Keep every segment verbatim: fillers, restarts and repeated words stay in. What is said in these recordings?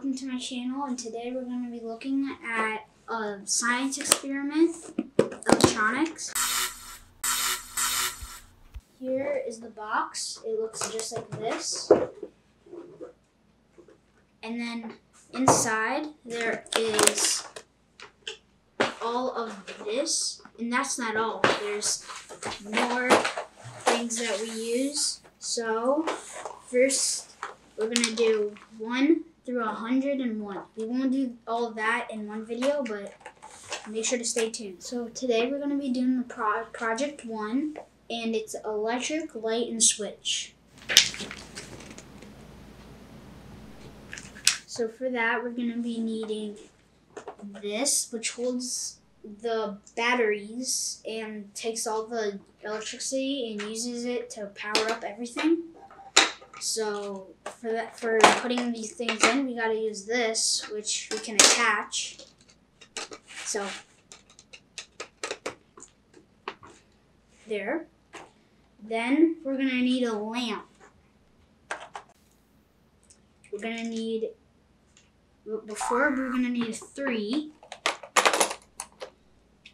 welcome to my channel, and today we're going to be looking at a science experiment, electronics. Here is the box. It looks just like this. And then inside there is all of this, and that's not all. There's more things that we use. So first, we're gonna do one through a hundred and one. We won't do all that in one video, but make sure to stay tuned. So today we're gonna be doing the pro project one, and it's electric light and switch. So for that, we're gonna be needing this, which holds the batteries and takes all the electricity and uses it to power up everything. So for that, for putting these things in, we gotta use this, which we can attach. So there. Then we're gonna need a lamp. We're gonna need before we're gonna need three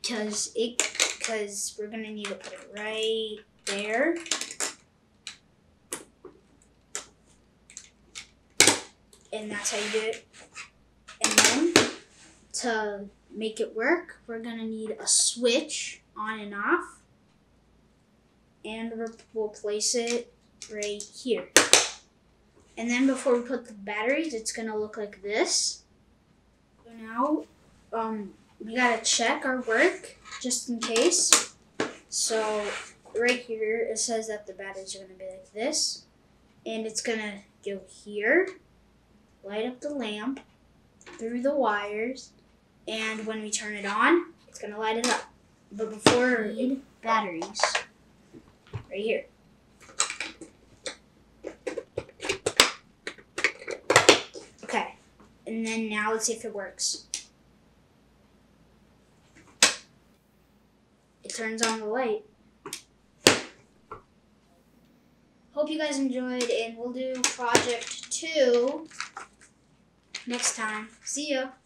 because it because we're gonna need to put it right there. And that's how you do it. And then to make it work, we're gonna need a switch on and off, and we'll place it right here. And then before we put the batteries, it's gonna look like this. So now um, we gotta check our work just in case. So right here, it says that the batteries are gonna be like this, and it's gonna go here, light up the lamp through the wires, and when we turn it on, it's gonna light it up. But before we need batteries, right here. Okay, and then now let's see if it works. It turns on the light. Hope you guys enjoyed, and we'll do project two next time. See ya.